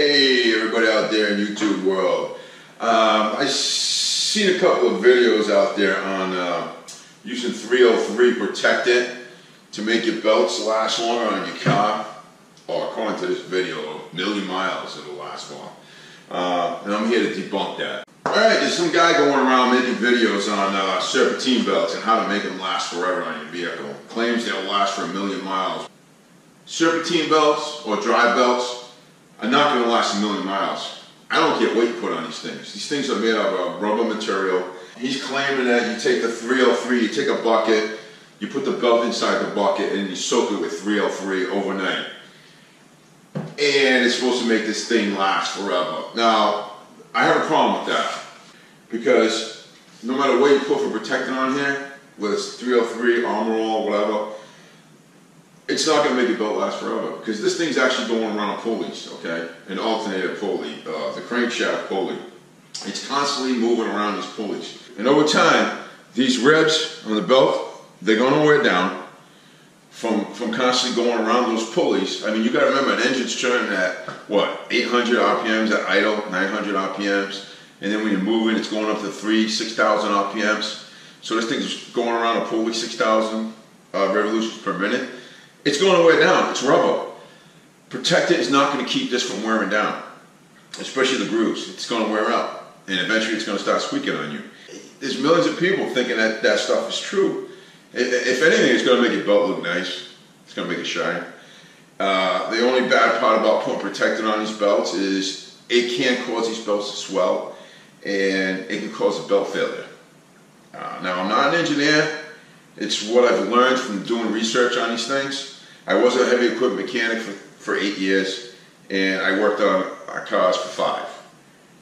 Hey everybody out there in YouTube world. I've seen a couple of videos out there on using 303 protectant to make your belts last longer on your car. Or according to this video, a million miles it'll last long. And I'm here to debunk that. Alright, there's some guy going around making videos on Serpentine belts and how to make them last forever on your vehicle. Claims they'll last for a million miles. Serpentine belts or dry belts are not going to last a million miles. I don't care what you put on these things. These things are made out of rubber material. He's claiming that you take the 303, you take a bucket, you put the belt inside the bucket and you soak it with 303 overnight. And it's supposed to make this thing last forever. Now, I have a problem with that, because no matter what you put for protectant on here, whether it's 303, Armor All, whatever, it's not going to make your belt last forever, because this thing's actually going around pulleys, okay? An alternator pulley, the crankshaft pulley. It's constantly moving around these pulleys. And over time, these ribs on the belt, they're going to wear down from constantly going around those pulleys. I mean, you got to remember, an engine's turning at, what, 800 RPMs at idle, 900 RPMs. And then when you're moving, it's going up to 6,000 RPMs. So this thing's going around a pulley 6,000 revolutions per minute. It's going to wear down. It's rubber. Protectant is not going to keep this from wearing down, especially the grooves. It's going to wear out, and eventually it's going to start squeaking on you. There's millions of people thinking that that stuff is true. If anything, it's going to make your belt look nice. It's going to make it shine. The only bad part about putting protectant on these belts is it can cause these belts to swell, and it can cause a belt failure. Now, I'm not an engineer. It's what I've learned from doing research on these things. I was a heavy equipment mechanic for 8 years, and I worked on cars for 5.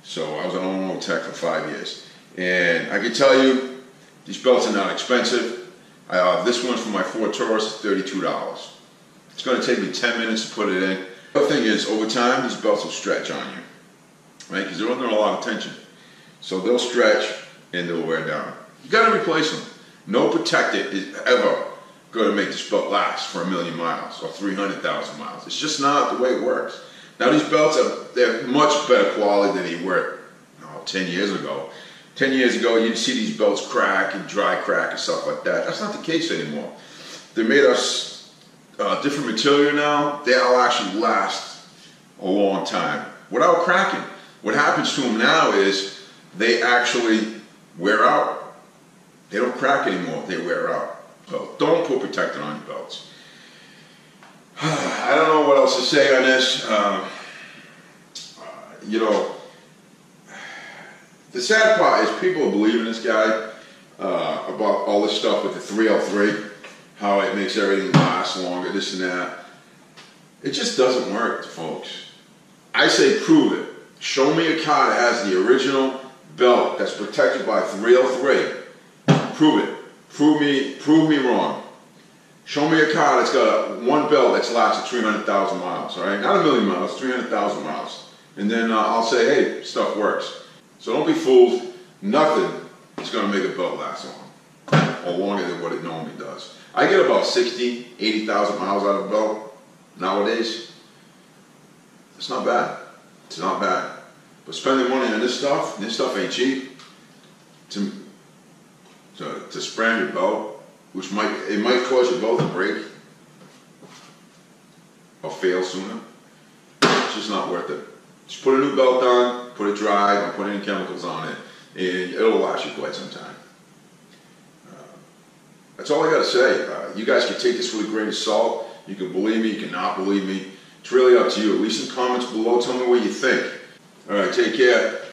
So I was an automotive tech for 5 years. And I can tell you, these belts are not expensive. This one's for my Ford Taurus, $32. It's going to take me 10 minutes to put it in. The other thing is, over time, these belts will stretch on you, right? Because they're under a lot of tension. So they'll stretch, and they'll wear down. You've got to replace them. No protectant is ever going to make this belt last for a million miles or 300,000 miles. It's just not the way it works. Now, these belts they're much better quality than they were 10 years ago. 10 years ago, you'd see these belts crack and dry crack and stuff like that. That's not the case anymore. They made us different material now. They'll actually last a long time without cracking. What happens to them now is they actually wear out. They don't crack anymore, they wear out. So don't put protectant on your belts. I don't know what else to say on this. You know, the sad part is people are believing this guy about all this stuff with the 303, how it makes everything last longer, this and that. It just doesn't work, folks. I say prove it. Show me a car that has the original belt that's protected by 303. Prove it. Prove me wrong. Show me a car that's got one belt that's lasted 300,000 miles, all right? Not a million miles, 300,000 miles. And then I'll say, hey, stuff works. So don't be fooled. Nothing is going to make a belt last long, or longer than what it normally does. I get about 60, 80,000 miles out of a belt nowadays. It's not bad. It's not bad. But spending money on this stuff ain't cheap. To spray your belt, which might cause your belt to break or fail sooner. It's just not worth it. Just put a new belt on, put it dry, don't put any chemicals on it, and it'll last you quite some time. That's all I got to say. You guys can take this with a grain of salt. You can believe me, you cannot believe me. It's really up to you. At least in the comments below, tell me what you think. All right, take care.